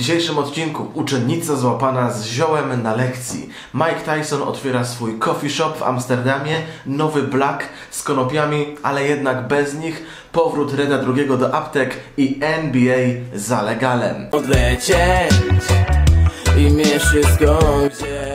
W dzisiejszym odcinku uczennica złapana z ziołem na lekcji. Mike Tyson otwiera swój coffee shop w Amsterdamie, nowy Black z konopiami, ale jednak bez nich, powrót Reda 2 do aptek i NBA za legalem. Odlecieć i mnie wszystko gdzie.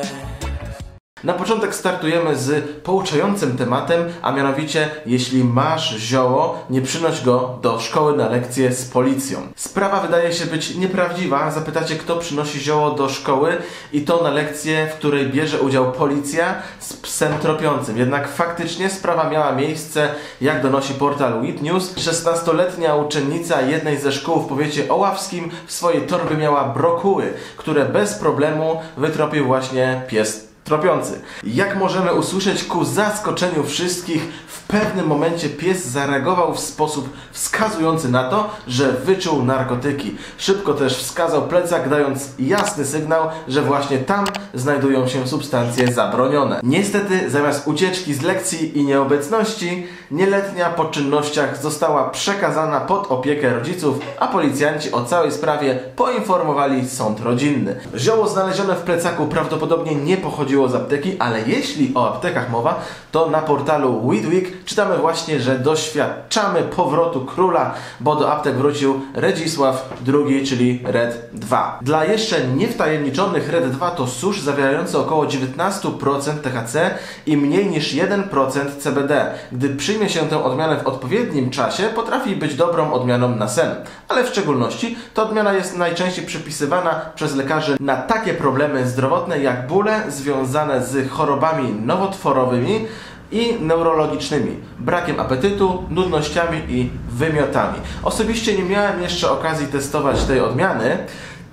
Na początek startujemy z pouczającym tematem, a mianowicie jeśli masz zioło, nie przynoś go do szkoły na lekcję z policją. Sprawa wydaje się być nieprawdziwa. Zapytacie, kto przynosi zioło do szkoły i to na lekcję, w której bierze udział policja z psem tropiącym. Jednak faktycznie sprawa miała miejsce, jak donosi portal Weed News. 16-letnia uczennica jednej ze szkół w powiecie oławskim w swojej torbie miała brokuły, które bez problemu wytropił właśnie pies tropiący. Jak możemy usłyszeć, ku zaskoczeniu wszystkich, w pewnym momencie pies zareagował w sposób wskazujący na to, że wyczuł narkotyki. Szybko też wskazał plecak, dając jasny sygnał, że właśnie tam znajdują się substancje zabronione. Niestety, zamiast ucieczki z lekcji i nieobecności, nieletnia po czynnościach została przekazana pod opiekę rodziców, a policjanci o całej sprawie poinformowali sąd rodzinny. Zioło znalezione w plecaku prawdopodobnie nie pochodziło z apteki, ale jeśli o aptekach mowa, to na portalu Weedweek czytamy właśnie, że doświadczamy powrotu króla, bo do aptek wrócił Redzisław II, czyli Red 2. Dla jeszcze niewtajemniczonych Red 2 to susz zawierający około 19% THC i mniej niż 1% CBD. Gdy przyjmie się tę odmianę w odpowiednim czasie, potrafi być dobrą odmianą na sen, ale w szczególności ta odmiana jest najczęściej przypisywana przez lekarzy na takie problemy zdrowotne jak bóle związane z chorobami nowotworowymi i neurologicznymi, brakiem apetytu, nudnościami i wymiotami. Osobiście nie miałem jeszcze okazji testować tej odmiany.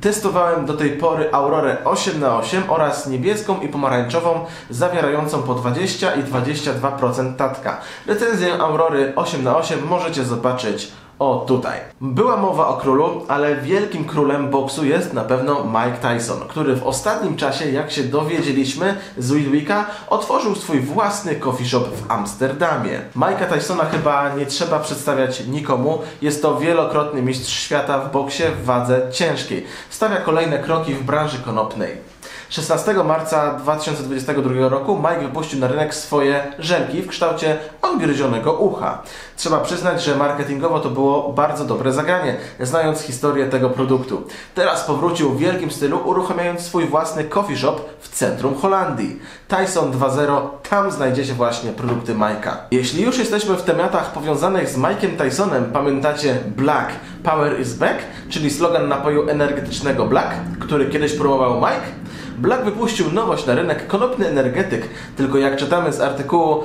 Testowałem do tej pory Aurorę 8x8 oraz niebieską i pomarańczową zawierającą po 20 i 22% tatka. Recenzję Aurory 8x8 możecie zobaczyć o tutaj. Była mowa o królu, ale wielkim królem boksu jest na pewno Mike Tyson, który w ostatnim czasie, jak się dowiedzieliśmy z Weedweeka, otworzył swój własny coffee shop w Amsterdamie. Mike'a Tysona chyba nie trzeba przedstawiać nikomu. Jest to wielokrotny mistrz świata w boksie w wadze ciężkiej. Stawia kolejne kroki w branży konopnej. 16 marca 2022 roku Mike wypuścił na rynek swoje żelki w kształcie odgryzionego ucha. Trzeba przyznać, że marketingowo to było bardzo dobre zagranie, znając historię tego produktu. Teraz powrócił w wielkim stylu, uruchamiając swój własny coffee shop w centrum Holandii. Tyson 2.0, tam znajdziecie właśnie produkty Mike'a. Jeśli już jesteśmy w tematach powiązanych z Mike'iem Tysonem, pamiętacie Black Power is Back, czyli slogan napoju energetycznego Black, który kiedyś próbował Mike? Black wypuścił nowość na rynek, konopny energetyk, tylko jak czytamy z artykułu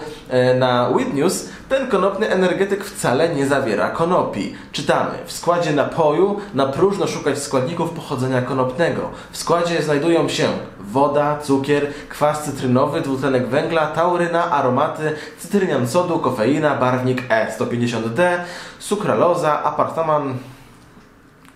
na Weed News, ten konopny energetyk wcale nie zawiera konopi. Czytamy, w składzie napoju na próżno szukać składników pochodzenia konopnego. W składzie znajdują się woda, cukier, kwas cytrynowy, dwutlenek węgla, tauryna, aromaty, cytrynian sodu, kofeina, barwnik E150D, sukraloza, apartaman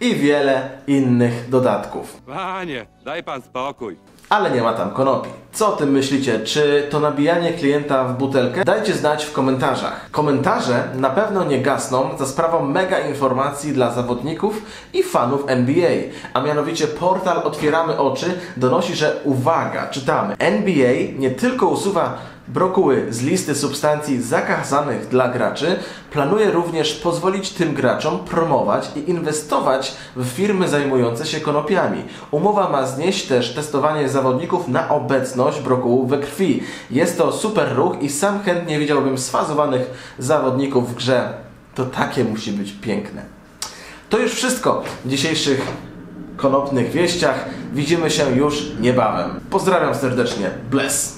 i wiele innych dodatków. Panie, daj pan spokój. Ale nie ma tam konopi. Co o tym myślicie? Czy to nabijanie klienta w butelkę? Dajcie znać w komentarzach. Komentarze na pewno nie gasną za sprawą mega informacji dla zawodników i fanów NBA. A mianowicie portal Otwieramy Oczy donosi, że uwaga, czytamy. NBA nie tylko usuwa brokuły z listy substancji zakazanych dla graczy, planuje również pozwolić tym graczom promować i inwestować w firmy zajmujące się konopiami. Umowa ma znieść też testowanie zawodników na obecność brokułu we krwi. Jest to super ruch i sam chętnie widziałbym sfazowanych zawodników w grze. To takie musi być piękne. To już wszystko w dzisiejszych konopnych wieściach. Widzimy się już niebawem. Pozdrawiam serdecznie. Bless!